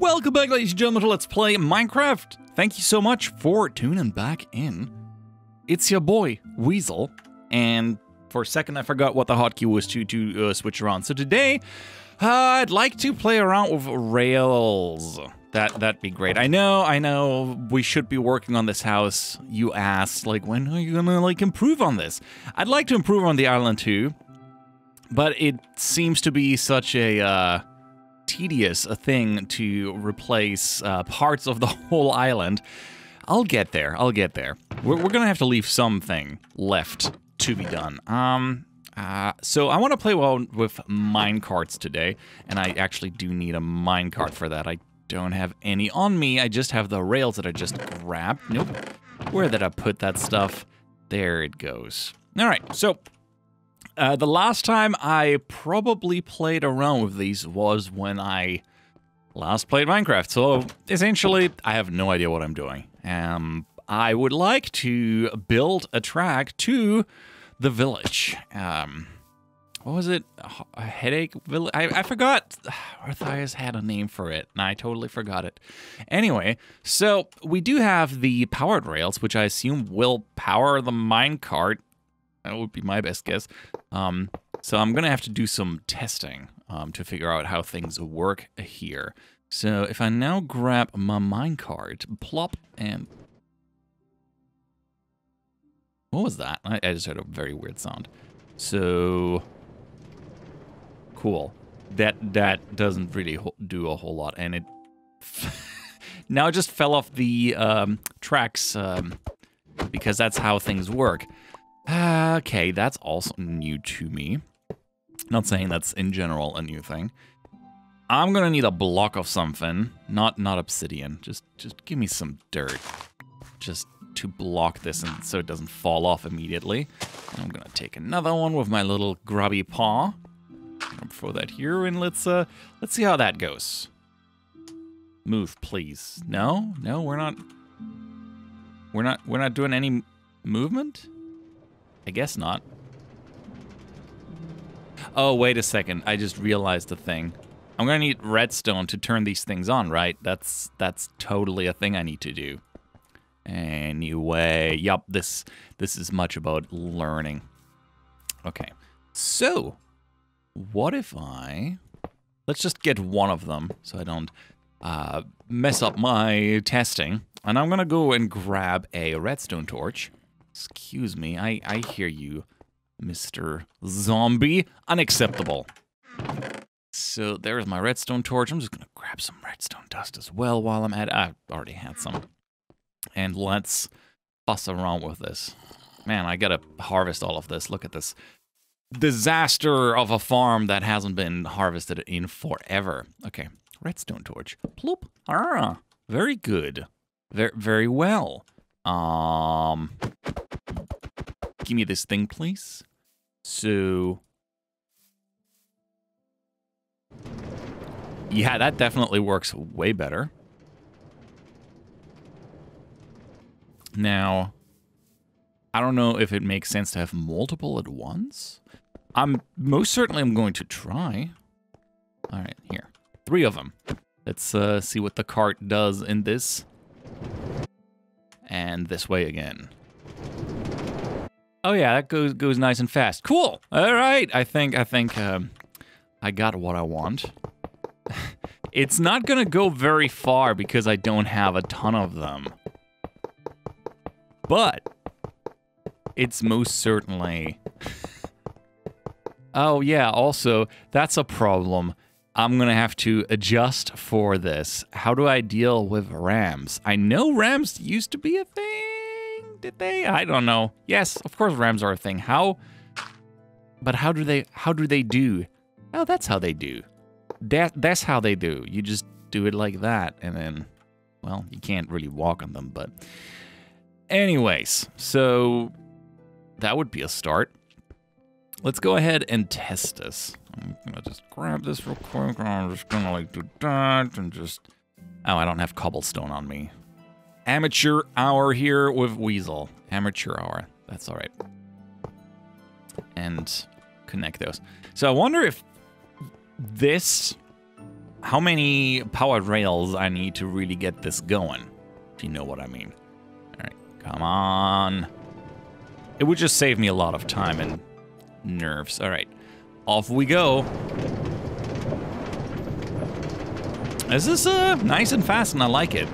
Welcome back, ladies and gentlemen, to Let's Play Minecraft. Thank you so much for tuning back in. It's your boy, Weasel, and for a second I forgot what the hotkey was to switch around. So today, I'd like to play around with rails. That'd be great. I know, we should be working on this house. You asked, like, when are you gonna, like, improve on this? I'd like to improve on the island too, but it seems to be such a, tedious a thing to replace parts of the whole island. I'll get there. We're gonna have to leave something left to be done. So I want to play well with minecarts today, and I actually do need a minecart for that. I don't have any on me. I just have the rails that I just grabbed. Nope. Where did I put that stuff? There it goes. All right, so the last time I probably played around with these was when I last played Minecraft. So essentially, I have no idea what I'm doing. I would like to build a track to the village. What was it? A headache village? I forgot. Orthias had a name for it, and I totally forgot it. Anyway, so we do have the powered rails, which I assume will power the minecart. That would be my best guess. So I'm gonna have to do some testing to figure out how things work here. So if I now grab my minecart, plop, and... What was that? I just heard a very weird sound. So... Cool. That doesn't really do a whole lot, and it... Now it just fell off the tracks, because that's how things work. Okay, that's also new to me. Not saying that's in general a new thing. I'm gonna need a block of something, not obsidian. Just give me some dirt, just to block this, and so it doesn't fall off immediately. And I'm gonna take another one with my little grubby paw. I'm gonna throw that here, and let's see how that goes. Move, please. No, we're not doing any movement. I guess not. Oh, wait a second. I just realized a thing. I'm gonna need redstone to turn these things on, right? That's totally a thing I need to do. Anyway, yup, this is much about learning. Okay, so what if I... Let's just get one of them so I don't mess up my testing. And I'm gonna go and grab a redstone torch. Excuse me, I hear you, Mr. Zombie. Unacceptable. So there's my redstone torch. I'm just gonna grab some redstone dust as well while I'm at it. I already had some. And let's fuss around with this. Man, I gotta harvest all of this. Look at this disaster of a farm that hasn't been harvested in forever. Okay, redstone torch. Ploop. Ah, very good. Very well. Give me this thing, please. So... Yeah, that definitely works way better. Now, I don't know if it makes sense to have multiple at once. I'm most certainly going to try. All right, here. 3 of them. Let's see what the cart does in this. And this way again. Oh yeah, that goes nice and fast. Cool. All right, I think I got what I want. It's not gonna go very far because I don't have a ton of them. But it's most certainly... Oh yeah, also that's a problem. I'm gonna have to adjust for this. How do I deal with rams? I know rams used to be a thing. Did they? I don't know. Yes, of course rams are a thing. How? But how do they do? Oh, that's how they do. That's how they do. You just do it like that, and then, well, you can't really walk on them, but anyways, so that would be a start. Let's go ahead and test this. I'm gonna just grab this real quick, and I'm just gonna like do that, and just... Oh, I don't have cobblestone on me. Amateur hour here with Weasel. Amateur hour, that's all right. And connect those. So I wonder if this, how many powered rails I need to really get this going, if you know what I mean. All right, come on. It would just save me a lot of time and nerves. All right, off we go. This is nice and fast, and I like it.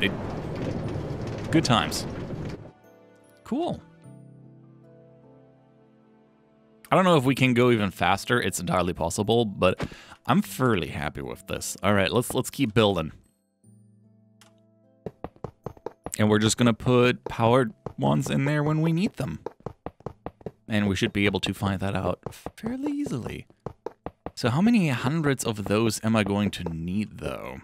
Good times. Cool. I don't know if we can go even faster. It's entirely possible, but I'm fairly happy with this. All right, let's keep building. And we're just gonna put powered ones in there when we need them. And we should be able to find that out fairly easily. So how many hundreds of those am I going to need, though?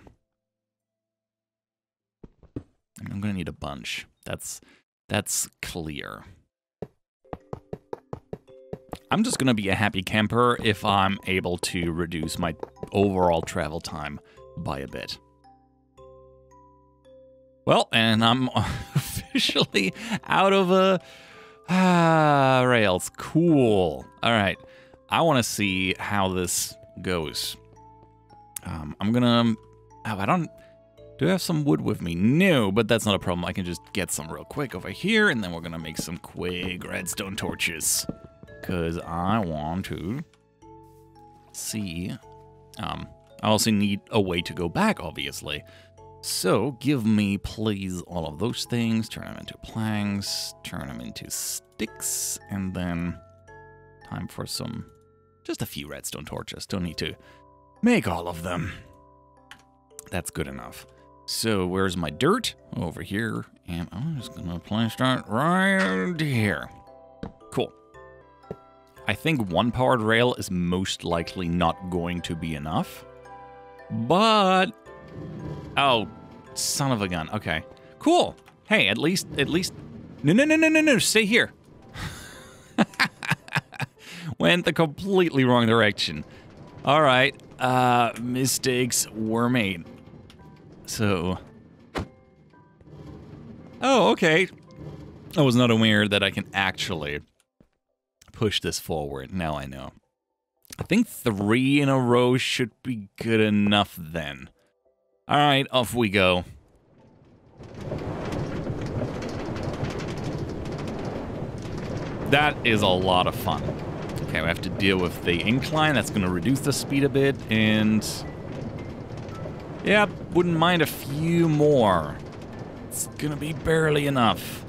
I'm gonna need a bunch. That's clear. I'm just gonna be a happy camper if I'm able to reduce my overall travel time by a bit. Well, and I'm officially out of rails. Cool. All right, I wanna see how this goes. I'm gonna, do I have some wood with me? No, but that's not a problem. I can just get some real quick over here, and then we're gonna make some quick redstone torches. Because I want to see. I also need a way to go back, obviously. So give me, please, all of those things. Turn them into planks. Turn them into sticks. And then time for some, just a few redstone torches. Don't need to make all of them. That's good enough. So where's my dirt? Over here. And I'm just going to place that right here. Cool. I think one powered rail is most likely not going to be enough, but, oh, son of a gun. Okay, cool. Hey, at least, no, stay here. Went the completely wrong direction. All right, mistakes were made. So, oh, okay. I was not aware that I can actually push this forward. Now I know. I think 3 in a row should be good enough then. All right, off we go. That is a lot of fun. Okay, we have to deal with the incline. That's going to reduce the speed a bit, and yeah, wouldn't mind a few more. It's going to be barely enough.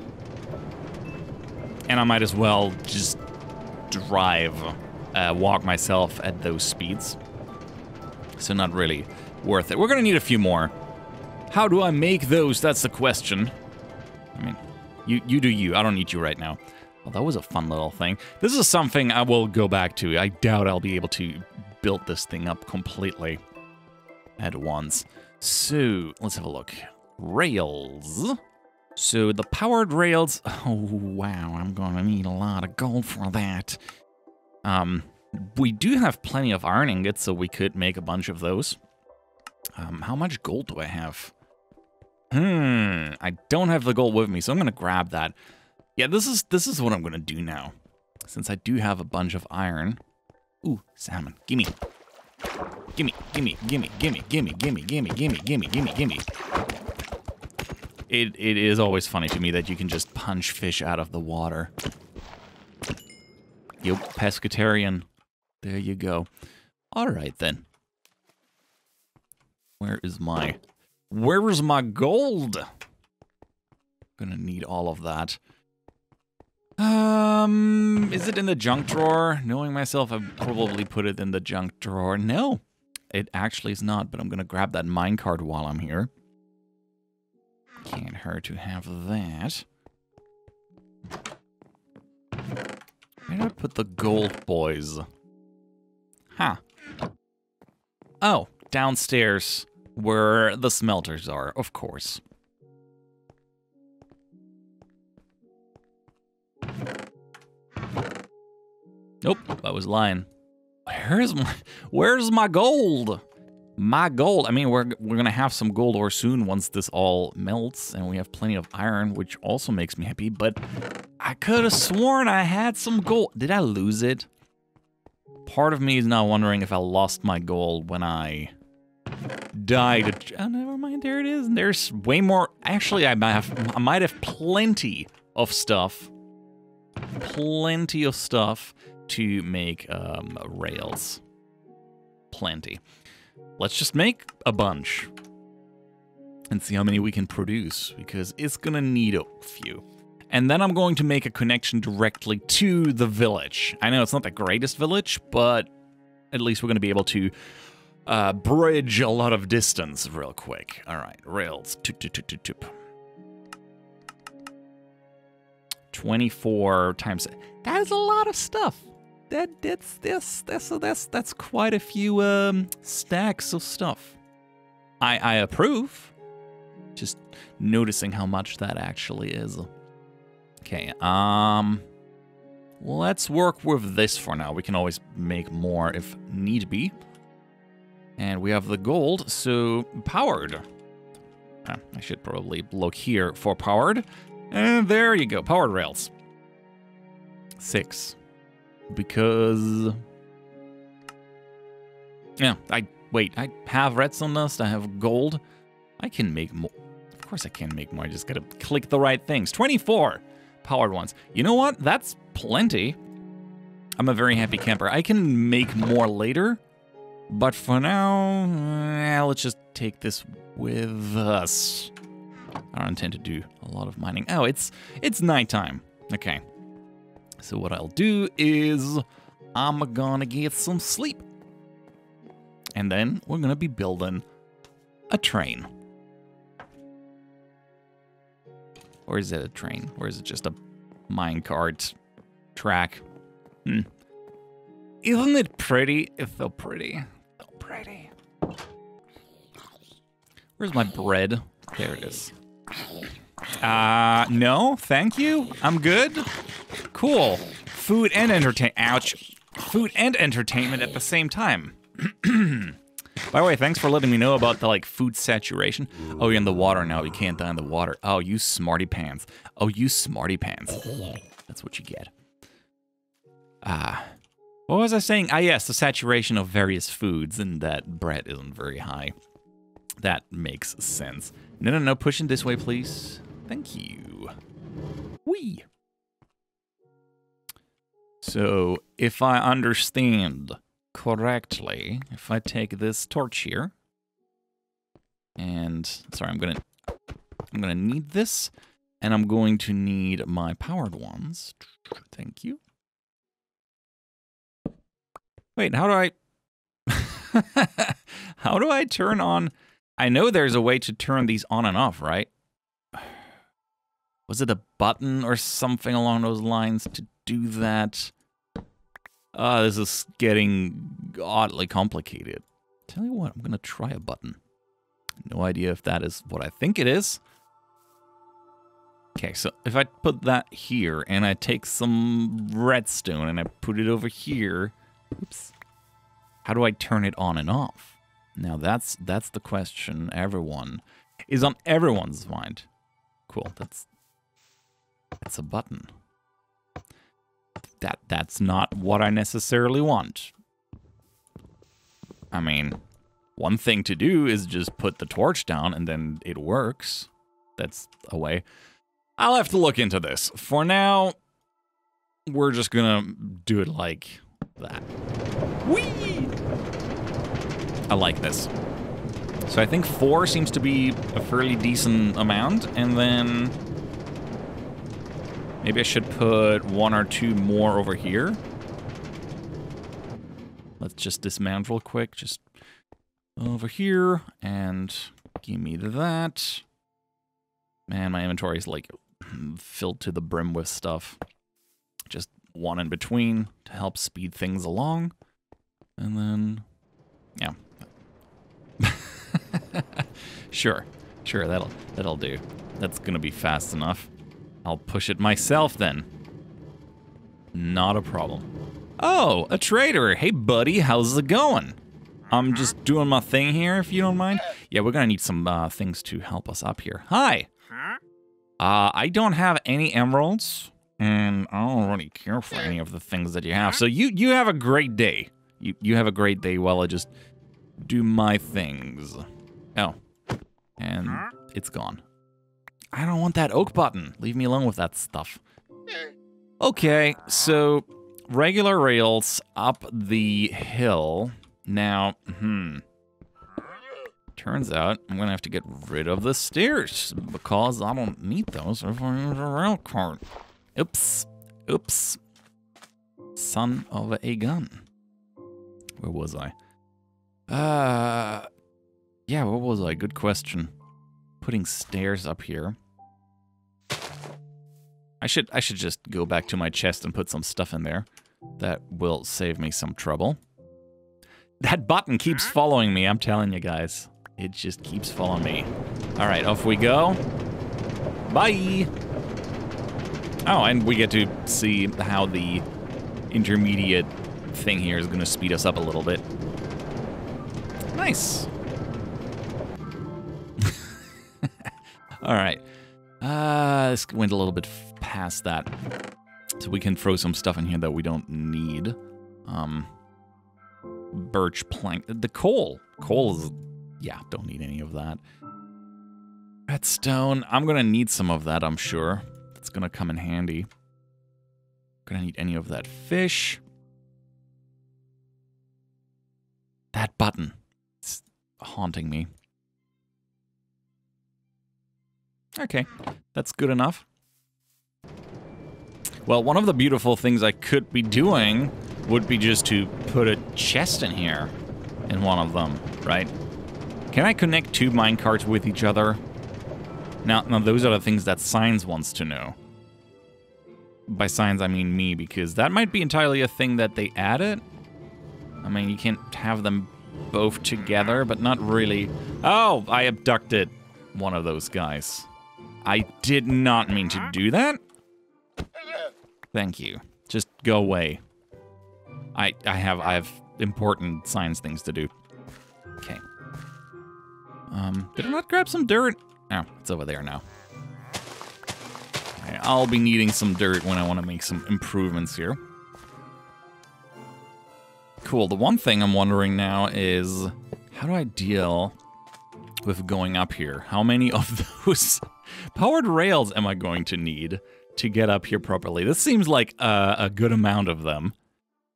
And I might as well just walk myself at those speeds. So not really worth it. We're gonna need a few more. How do I make those? That's the question. I mean, you do you. I don't need you right now. Well, that was a fun little thing. This is something I will go back to. I doubt I'll be able to build this thing up completely at once. So let's have a look. Rails. So the powered rails, oh wow, I'm gonna need a lot of gold for that. We do have plenty of iron ingots, so we could make a bunch of those. How much gold do I have? I don't have the gold with me, so I'm gonna grab that. Yeah, this is what I'm gonna do now, since I do have a bunch of iron. Ooh, salmon, gimme. Gimme. It is always funny to me that you can just punch fish out of the water. Yo, pescatarian. There you go. All right, then. Where is my gold? Gonna need all of that. Is it in the junk drawer? Knowing myself, I'd probably put it in the junk drawer. No, it actually is not, but I'm gonna grab that minecart while I'm here. Can't hurt to have that. Where did I put the gold, boys? Huh. Oh, downstairs where the smelters are, of course. Nope, I was lying. Where's my gold? My gold. I mean, we're gonna have some gold ore soon once this all melts, and we have plenty of iron, which also makes me happy. But I could have sworn I had some gold. Did I lose it? Part of me is now wondering if I lost my gold when I died. Oh, never mind, there it is. And there's way more. Actually, I might have plenty of stuff. Plenty of stuff to make rails. Plenty. Let's just make a bunch and see how many we can produce, because it's gonna need a few. And then I'm going to make a connection directly to the village. I know it's not the greatest village, but at least we're gonna be able to bridge a lot of distance real quick. All right, rails. 24 times. That is a lot of stuff. That's quite a few stacks of stuff. I approve. Just noticing how much that actually is. Okay, let's work with this for now. We can always make more if need be. And we have the gold, so powered. I should probably look here for powered. And there you go, powered rails. 6. Because... yeah, I have redstone dust, I have gold. I can make more. Of course I can make more, I just gotta click the right things. 24 powered ones. You know what? That's plenty. I'm a very happy camper. I can make more later. But for now, let's just take this with us. I don't intend to do a lot of mining. Oh, it's nighttime. Okay. So what I'll do is I'm gonna get some sleep. And then we're gonna be building a train. Or is it a train? Or is it just a minecart track? Hmm. Isn't it pretty? It's so pretty. So pretty. Where's my bread? There it is. No, thank you. I'm good. Cool. Food and entertainment. Ouch. Food and entertainment at the same time. By the way, thanks for letting me know about the, like, food saturation. Oh, you're in the water now. You can't die in the water. Oh, you smarty pants. Oh, you smarty pants. That's what you get. What was I saying? Ah, yes, the saturation of various foods, and that bread isn't very high. That makes sense. No, no, no, pushing this way, please. Thank you. Whee! So, if I understand correctly, if I take this torch here, and, sorry, I'm gonna need this, and I'm going to need my powered ones. Thank you. Wait, how do I... how do I turn on... I know there's a way to turn these on and off, right? Was it a button or something along those lines to do that? This is getting oddly complicated. Tell you what, I'm gonna try a button. No idea if that is what I think it is. Okay, so if I put that here and I take some redstone and I put it over here... oops. How do I turn it on and off? Now that's the question everyone is on everyone's mind. Cool, that's a button. That's not what I necessarily want. I mean, one thing to do is just put the torch down and then it works. That's a way. I'll have to look into this. For now, we're just gonna do it like that. Whee! I like this. So I think 4 seems to be a fairly decent amount, and then maybe I should put 1 or 2 more over here. Let's just dismount real quick, just over here, and give me that. Man, my inventory is like filled to the brim with stuff. Just 1 in between to help speed things along. And then, yeah. sure, that'll do. That's gonna be fast enough. I'll push it myself then. Not a problem. Oh, a trader. Hey, buddy, how's it going? I'm just doing my thing here, if you don't mind. Yeah, we're gonna need some things to help us up here. Hi. I don't have any emeralds. And I don't really care for any of the things that you have. So you have a great day. You have a great day while I just do my things. Oh. And it's gone. I don't want that oak button. Leave me alone with that stuff. Okay, so regular rails up the hill. Now, turns out I'm gonna have to get rid of the stairs because I don't need those if I use a rail cart. Oops. Oops. Son of a gun. Where was I? Yeah, what was I? Good question. Putting stairs up here. I should just go back to my chest and put some stuff in there. That will save me some trouble. That button keeps following me, I'm telling you guys. It just keeps following me. All right, off we go. Bye. Oh, and we get to see how the intermediate thing here is gonna speed us up a little bit. Nice. All right. This went a little bit past that. So we can throw some stuff in here that we don't need. Birch plank. The coal. Coal is... yeah, don't need any of that. Redstone. I'm gonna need some of that, I'm sure. It's gonna come in handy. Gonna need any of that fish. That button. It's haunting me. Okay, that's good enough. Well, one of the beautiful things I could be doing would be just to put a chest in here in one of them, right? Can I connect two minecarts with each other? Now those are the things that science wants to know. By science, I mean me, because that might be entirely a thing that they added. I mean, you can't have them both together, but not really. Oh, I abducted one of those guys. I did not mean to do that. Thank you. Just go away. I have important science things to do. Okay. Did I not grab some dirt? Oh, it's over there now. Okay, I'll be needing some dirt when I want to make some improvements here. Cool. The one thing I'm wondering now is how do I deal with going up here? How many of those powered rails am I going to need to get up here properly? This seems like a good amount of them.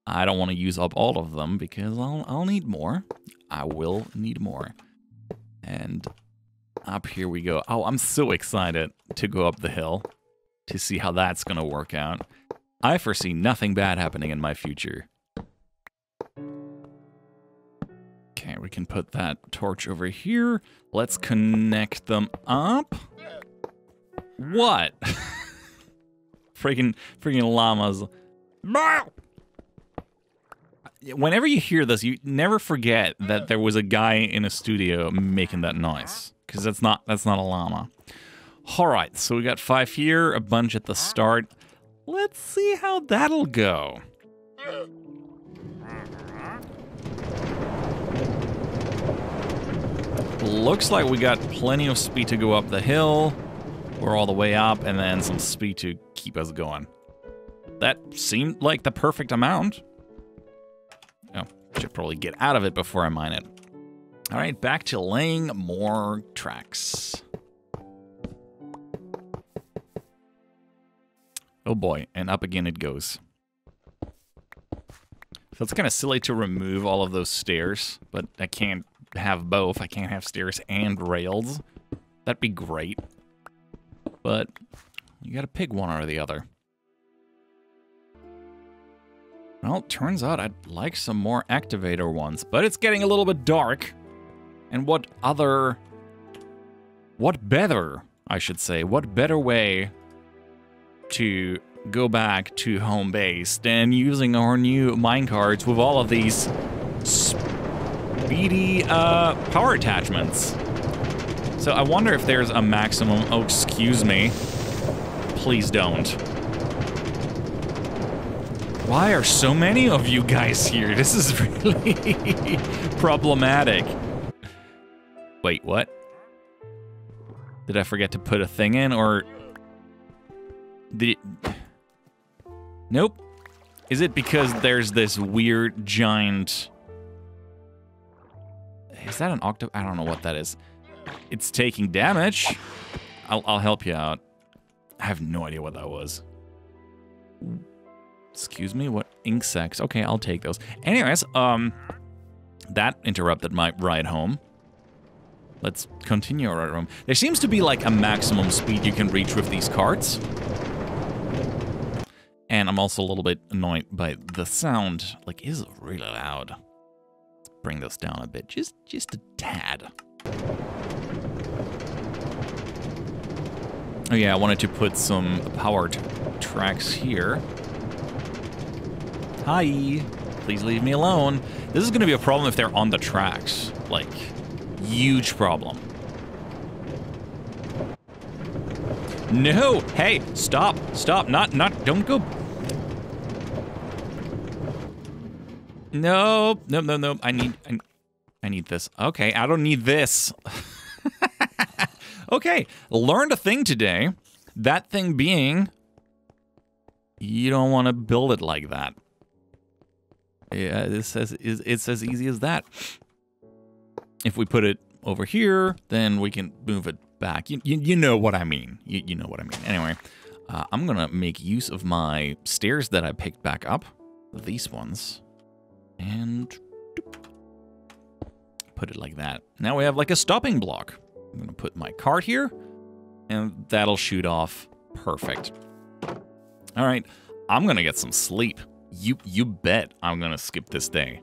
I don't want to use up all of them because I'll need more. I will need more. And up here we go. Oh, I'm so excited to go up the hill to see how that's going to work out. I foresee nothing bad happening in my future. Okay, we can put that torch over here. Let's connect them up. What? freaking llamas. Whenever you hear this, you never forget that there was a guy in a studio making that noise, because that's not a llama. All right, so we got 5 here, a bunch at the start. Let's see how that'll go. Looks like we got plenty of speed to go up the hill. We're all the way up, and then some speed to keep us going. That seemed like the perfect amount. Oh, should probably get out of it before I mine it. All right, back to laying more tracks. Oh boy, and up again it goes. So it's kind of silly to remove all of those stairs, but I can't have both. I can't have stairs and rails. That'd be great. But you gotta pick one or the other. Well, turns out I'd like some more activator ones, but it's getting a little bit dark. And what better way to go back to home base than using our new minecarts with all of these speedy power attachments. So I wonder if there's a maximum. Oh, excuse me. Please don't. Why are so many of you guys here? This is really problematic. Wait, what? Did I forget to put a thing in, or did it... Nope. Is it because there's this weird giant Is that an octopus? I don't know what that is. It's taking damage. I'll help you out. I have no idea what that was. Excuse me, what? Ink sacs. Okay, I'll take those. Anyways, that interrupted my ride home. Let's continue our ride home. There seems to be like a maximum speed you can reach with these carts. And I'm also a little bit annoyed by the sound. Like, it is really loud. Let's bring this down a bit, just a tad. Oh yeah, I wanted to put some powered tracks here. Hi, please leave me alone. This is gonna be a problem if they're on the tracks. Like, huge problem. No, hey, stop, not, don't go. No, I need this. Okay, I don't need this. Okay, learned a thing today. That thing being, you don't want to build it like that. Yeah, it's as easy as that. If we put it over here, then we can move it back. You know what I mean. You know what I mean. Anyway, I'm gonna make use of my stairs that I picked back up, these ones, and put it like that. Now we have like a stopping block. I'm gonna put my cart here, and that'll shoot off. Perfect. All right, I'm gonna get some sleep. You bet I'm gonna skip this day.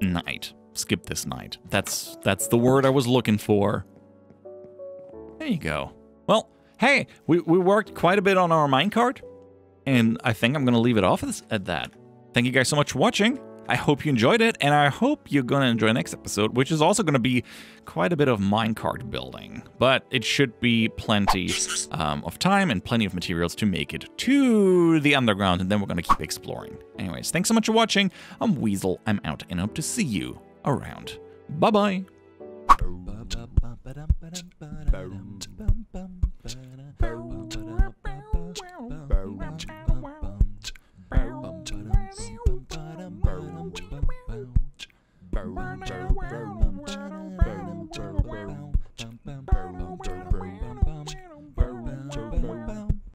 Night. Skip this night. That's the word I was looking for. There you go. Well, hey, we worked quite a bit on our minecart, and I think I'm gonna leave it off at that. Thank you guys so much for watching. I hope you enjoyed it, and I hope you're going to enjoy the next episode, which is also going to be quite a bit of minecart building. But it should be plenty of time and plenty of materials to make it to the underground, and then we're going to keep exploring. Anyways, thanks so much for watching. I'm Weasel, I'm out, and hope to see you around. Bye-bye.